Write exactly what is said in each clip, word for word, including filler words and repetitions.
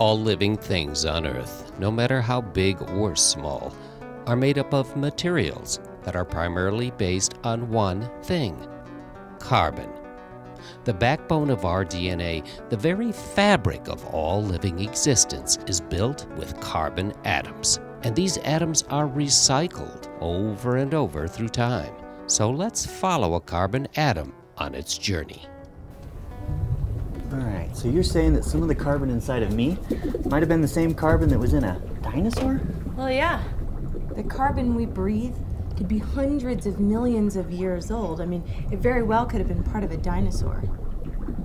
All living things on Earth, no matter how big or small, are made up of materials that are primarily based on one thing: carbon. The backbone of our D N A, the very fabric of all living existence, is built with carbon atoms. And these atoms are recycled over and over through time. So let's follow a carbon atom on its journey. All right, so you're saying that some of the carbon inside of me might have been the same carbon that was in a dinosaur? Well, yeah. The carbon we breathe could be hundreds of millions of years old. I mean, it very well could have been part of a dinosaur.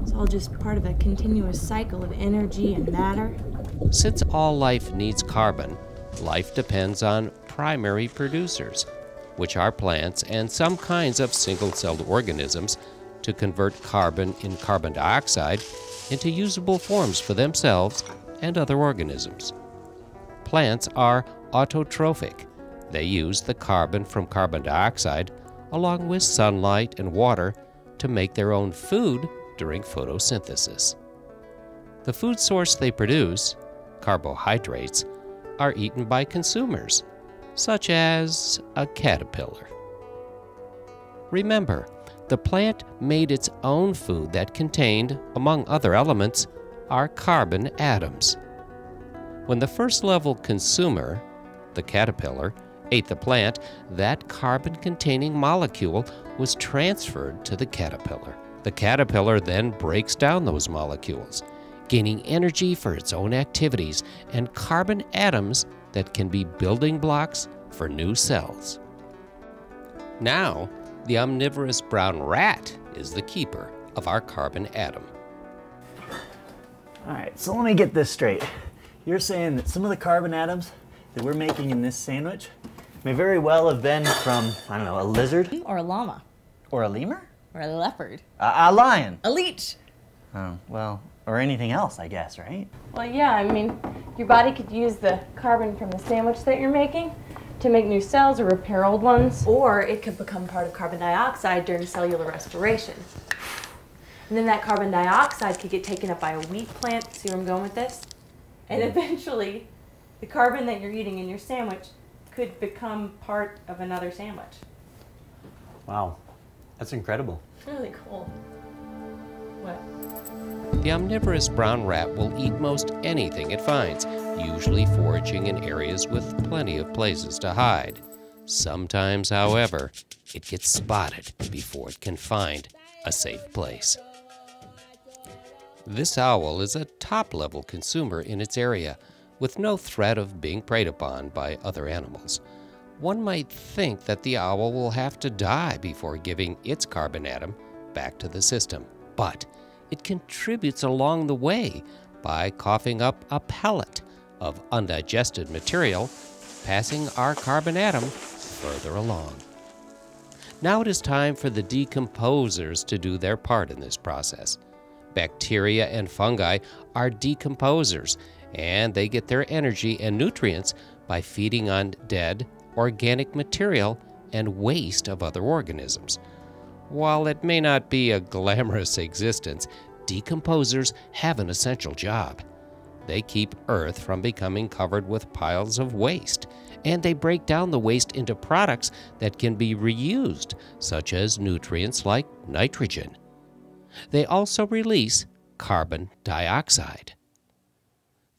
It's all just part of a continuous cycle of energy and matter. Since all life needs carbon, life depends on primary producers, which are plants and some kinds of single-celled organisms, to convert carbon in carbon dioxide into usable forms for themselves and other organisms. Plants are autotrophic. They use the carbon from carbon dioxide along with sunlight and water to make their own food during photosynthesis. The food source they produce, carbohydrates, are eaten by consumers, such as a caterpillar. Remember, the plant made its own food that contained, among other elements, our carbon atoms. When the first-level consumer, the caterpillar, ate the plant, that carbon-containing molecule was transferred to the caterpillar. The caterpillar then breaks down those molecules, gaining energy for its own activities and carbon atoms that can be building blocks for new cells. Now, the omnivorous brown rat is the keeper of our carbon atom. All right, so let me get this straight. You're saying that some of the carbon atoms that we're making in this sandwich may very well have been from, I don't know, a lizard? Or a llama. Or a lemur? Or a leopard. A, a lion. A leech. Oh, well, or anything else, I guess, right? Well, yeah, I mean, your body could use the carbon from the sandwich that you're making to make new cells or repair old ones. Or it could become part of carbon dioxide during cellular respiration. And then that carbon dioxide could get taken up by a wheat plant. See where I'm going with this? And eventually, the carbon that you're eating in your sandwich could become part of another sandwich. Wow, that's incredible. Really cool. What? The omnivorous brown rat will eat most anything it finds, usually foraging in areas with plenty of places to hide. Sometimes, however, it gets spotted before it can find a safe place. This owl is a top-level consumer in its area, with no threat of being preyed upon by other animals. One might think that the owl will have to die before giving its carbon atom back to the system, but it contributes along the way by coughing up a pellet of undigested material, passing our carbon atom further along. Now it is time for the decomposers to do their part in this process. Bacteria and fungi are decomposers, and they get their energy and nutrients by feeding on dead organic material and waste of other organisms. While it may not be a glamorous existence, decomposers have an essential job. They keep Earth from becoming covered with piles of waste, and they break down the waste into products that can be reused, such as nutrients like nitrogen. They also release carbon dioxide.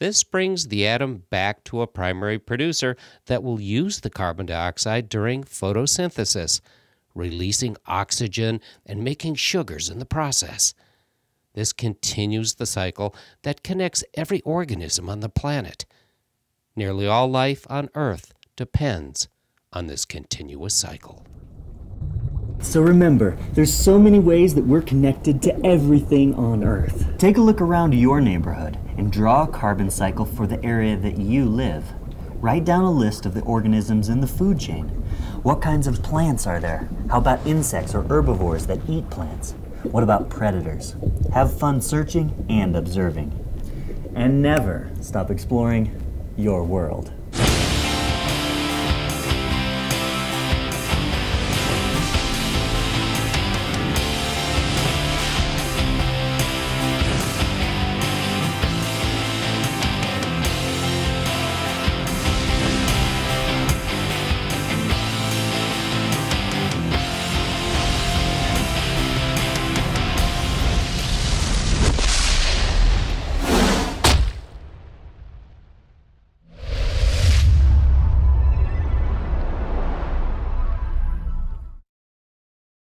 This brings the atom back to a primary producer that will use the carbon dioxide during photosynthesis, releasing oxygen and making sugars in the process. This continues the cycle that connects every organism on the planet. Nearly all life on Earth depends on this continuous cycle. So remember, there's so many ways that we're connected to everything on Earth. Take a look around your neighborhood and draw a carbon cycle for the area that you live. Write down a list of the organisms in the food chain. What kinds of plants are there? How about insects or herbivores that eat plants? What about predators? Have fun searching and observing. And never stop exploring your world.